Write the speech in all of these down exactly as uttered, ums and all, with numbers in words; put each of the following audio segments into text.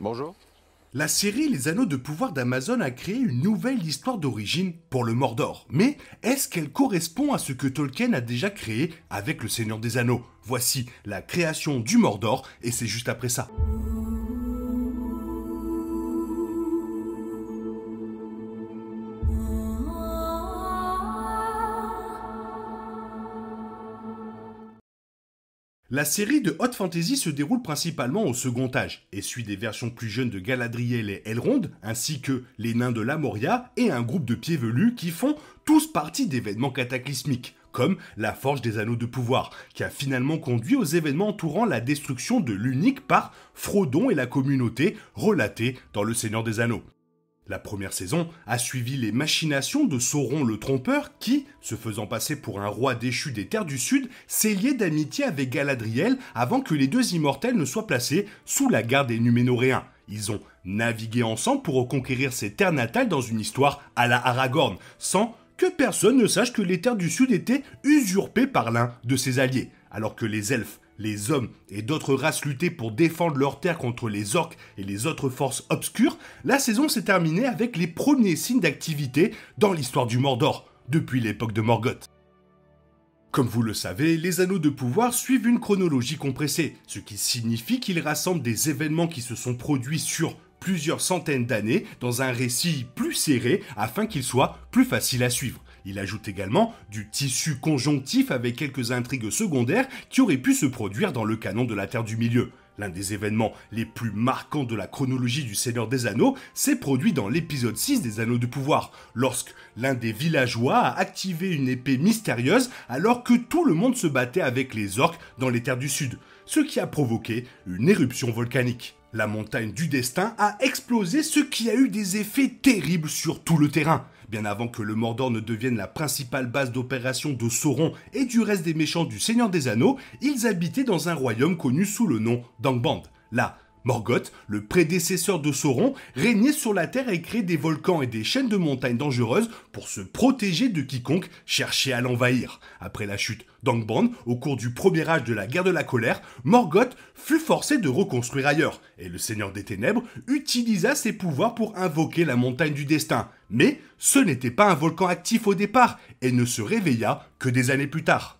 Bonjour. La série Les Anneaux de pouvoir d'Amazon a créé une nouvelle histoire d'origine pour le Mordor. Mais est-ce qu'elle correspond à ce que Tolkien a déjà créé avec le Seigneur des Anneaux? Voici la création du Mordor et c'est juste après ça. La série de Haute Fantasy se déroule principalement au second âge et suit des versions plus jeunes de Galadriel et Elrond, ainsi que les nains de la Moria et un groupe de pieds velus qui font tous partie d'événements cataclysmiques, comme la Forge des Anneaux de pouvoir, qui a finalement conduit aux événements entourant la destruction de l'Unique par Frodon et la communauté, relatée dans Le Seigneur des Anneaux. La première saison a suivi les machinations de Sauron le Trompeur qui, se faisant passer pour un roi déchu des Terres du Sud, s'est lié d'amitié avec Galadriel avant que les deux immortels ne soient placés sous la garde des Numénoréens. Ils ont navigué ensemble pour reconquérir ses terres natales dans une histoire à la Aragorn, sans que personne ne sache que les Terres du Sud étaient usurpées par l'un de ses alliés, alors que les elfes, les hommes et d'autres races luttaient pour défendre leur terre contre les orques et les autres forces obscures, la saison s'est terminée avec les premiers signes d'activité dans l'histoire du Mordor, depuis l'époque de Morgoth. Comme vous le savez, les Anneaux de pouvoir suivent une chronologie compressée, ce qui signifie qu'ils rassemblent des événements qui se sont produits sur plusieurs centaines d'années dans un récit plus serré afin qu'il soit plus facile à suivre. Il ajoute également du tissu conjonctif avec quelques intrigues secondaires qui auraient pu se produire dans le canon de la Terre du Milieu. L'un des événements les plus marquants de la chronologie du Seigneur des Anneaux s'est produit dans l'épisode six des Anneaux de pouvoir, lorsque l'un des villageois a activé une épée mystérieuse alors que tout le monde se battait avec les orques dans les Terres du Sud, ce qui a provoqué une éruption volcanique. La montagne du destin a explosé, ce qui a eu des effets terribles sur tout le terrain. Bien avant que le Mordor ne devienne la principale base d'opération de Sauron et du reste des méchants du Seigneur des Anneaux, ils habitaient dans un royaume connu sous le nom d'Angband. Là, Morgoth, le prédécesseur de Sauron, régnait sur la terre et créait des volcans et des chaînes de montagnes dangereuses pour se protéger de quiconque cherchait à l'envahir. Après la chute d'Angband, au cours du premier âge de la guerre de la colère, Morgoth fut forcé de reconstruire ailleurs, et le Seigneur des Ténèbres utilisa ses pouvoirs pour invoquer la montagne du destin. Mais ce n'était pas un volcan actif au départ, et ne se réveilla que des années plus tard.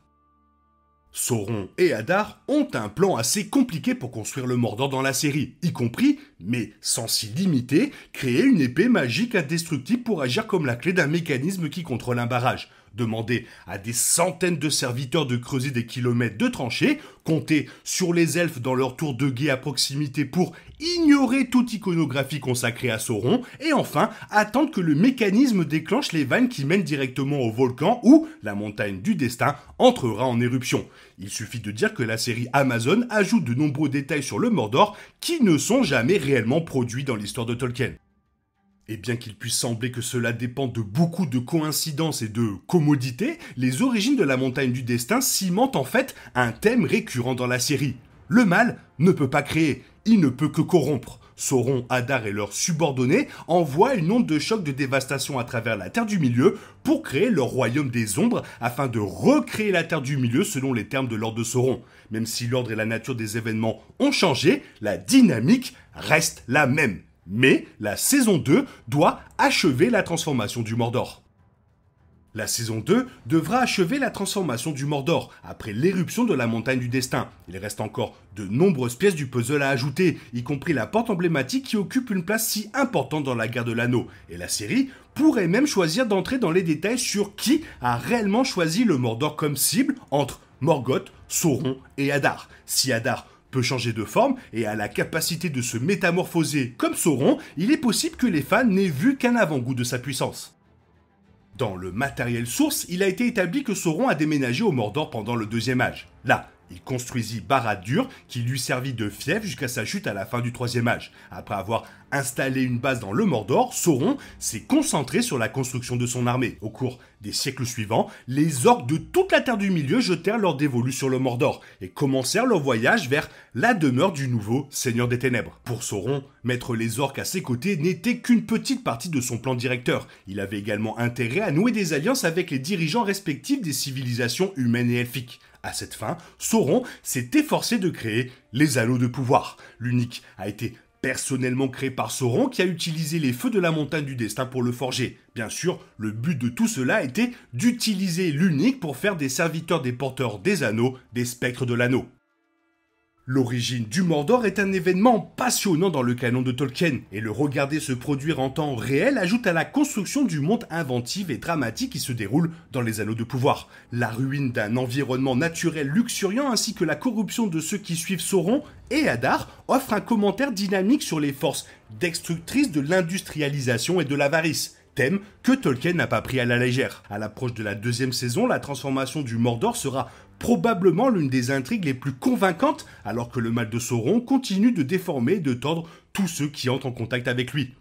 Sauron et Adar ont un plan assez compliqué pour construire le Mordor dans la série, y compris, mais sans s'y limiter, créer une épée magique indestructible pour agir comme la clé d'un mécanisme qui contrôle un barrage, demander à des centaines de serviteurs de creuser des kilomètres de tranchées, compter sur les elfes dans leur tour de guet à proximité pour ignorer toute iconographie consacrée à Sauron, et enfin attendre que le mécanisme déclenche les vannes qui mènent directement au volcan où la montagne du destin entrera en éruption. Il suffit de dire que la série Amazon ajoute de nombreux détails sur le Mordor qui ne sont jamais réellement produits dans l'histoire de Tolkien. Et bien qu'il puisse sembler que cela dépend de beaucoup de coïncidences et de commodités, les origines de la montagne du destin cimentent en fait un thème récurrent dans la série. Le mal ne peut pas créer, il ne peut que corrompre. Sauron, Adar et leurs subordonnés envoient une onde de choc de dévastation à travers la Terre du Milieu pour créer leur royaume des ombres afin de recréer la Terre du Milieu selon les termes de l'ordre de Sauron. Même si l'ordre et la nature des événements ont changé, la dynamique reste la même. Mais la saison deux doit achever la transformation du Mordor. La saison deux devra achever la transformation du Mordor après l'éruption de la montagne du destin. Il reste encore de nombreuses pièces du puzzle à ajouter, y compris la porte emblématique qui occupe une place si importante dans la guerre de l'anneau. Et la série pourrait même choisir d'entrer dans les détails sur qui a réellement choisi le Mordor comme cible entre Morgoth, Sauron et Adar. Si Adar peut changer de forme et a la capacité de se métamorphoser comme Sauron, il est possible que les fans n'aient vu qu'un avant-goût de sa puissance. Dans le matériel source, il a été établi que Sauron a déménagé au Mordor pendant le deuxième âge. Là, il construisit Barad-dûr qui lui servit de fief jusqu'à sa chute à la fin du troisième âge. Après avoir installé une base dans le Mordor, Sauron s'est concentré sur la construction de son armée. Au cours des siècles suivants, les orques de toute la Terre du Milieu jetèrent leur dévolu sur le Mordor et commencèrent leur voyage vers la demeure du nouveau Seigneur des Ténèbres. Pour Sauron, mettre les orques à ses côtés n'était qu'une petite partie de son plan directeur. Il avait également intérêt à nouer des alliances avec les dirigeants respectifs des civilisations humaines et elfiques. À cette fin, Sauron s'est efforcé de créer les Anneaux de pouvoir. L'Unique a été personnellement créé par Sauron, qui a utilisé les feux de la montagne du destin pour le forger. Bien sûr, le but de tout cela était d'utiliser l'unique pour faire des serviteurs des porteurs des anneaux, des spectres de l'anneau. L'origine du Mordor est un événement passionnant dans le canon de Tolkien, et le regarder se produire en temps réel ajoute à la construction du monde inventif et dramatique qui se déroule dans les Anneaux de pouvoir. La ruine d'un environnement naturel luxuriant ainsi que la corruption de ceux qui suivent Sauron et Adar offrent un commentaire dynamique sur les forces destructrices de l'industrialisation et de l'avarice. Thème que Tolkien n'a pas pris à la légère. À l'approche de la deuxième saison, la transformation du Mordor sera probablement l'une des intrigues les plus convaincantes, alors que le mal de Sauron continue de déformer et de tordre tous ceux qui entrent en contact avec lui.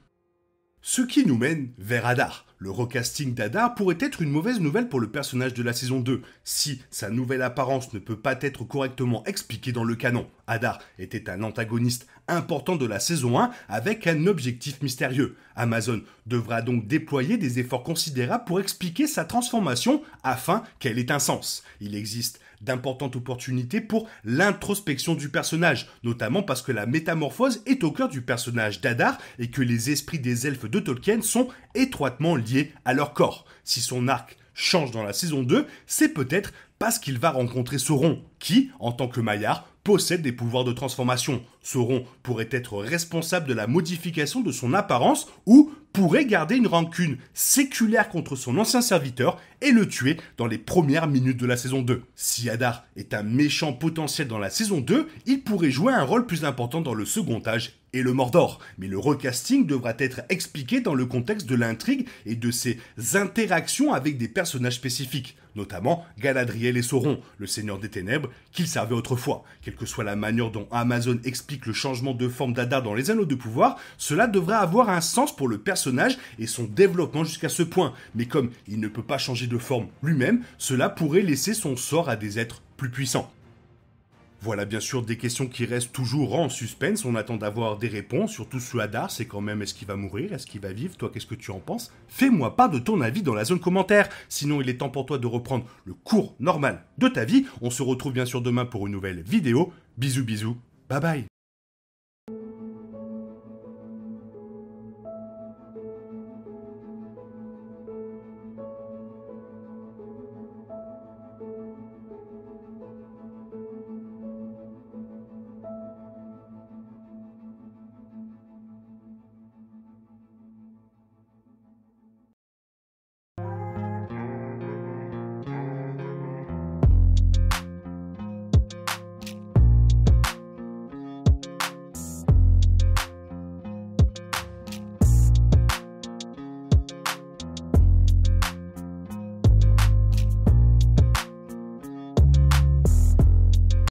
Ce qui nous mène vers Adar. Le recasting d'Adar pourrait être une mauvaise nouvelle pour le personnage de la saison deux, si sa nouvelle apparence ne peut pas être correctement expliquée dans le canon. Adar était un antagoniste important de la saison un avec un objectif mystérieux. Amazon devra donc déployer des efforts considérables pour expliquer sa transformation afin qu'elle ait un sens. Il existe d'importantes opportunités pour l'introspection du personnage, notamment parce que la métamorphose est au cœur du personnage d'Adar et que les esprits des elfes de Tolkien sont étroitement liés lié à leur corps. Si son arc change dans la saison deux, c'est peut-être parce qu'il va rencontrer Sauron, qui, en tant que Maillard, possède des pouvoirs de transformation. Sauron pourrait être responsable de la modification de son apparence ou pourrait garder une rancune séculaire contre son ancien serviteur et le tuer dans les premières minutes de la saison deux. Si Adar est un méchant potentiel dans la saison deux, il pourrait jouer un rôle plus important dans le second âge et le Mordor. Mais le recasting devra être expliqué dans le contexte de l'intrigue et de ses interactions avec des personnages spécifiques, notamment Galadriel et Sauron, le Seigneur des Ténèbres qu'il servait autrefois. Quelle que soit la manière dont Amazon explique le changement de forme d'Adar dans les Anneaux de pouvoir, cela devra avoir un sens pour le personnage et son développement jusqu'à ce point. Mais comme il ne peut pas changer de forme lui-même, cela pourrait laisser son sort à des êtres plus puissants. Voilà bien sûr des questions qui restent toujours en suspense, on attend d'avoir des réponses, surtout sur Adar, c'est quand même est-ce qu'il va mourir, est-ce qu'il va vivre, toi qu'est-ce que tu en penses? Fais-moi part de ton avis dans la zone commentaire, sinon il est temps pour toi de reprendre le cours normal de ta vie, on se retrouve bien sûr demain pour une nouvelle vidéo, bisous bisous, bye bye.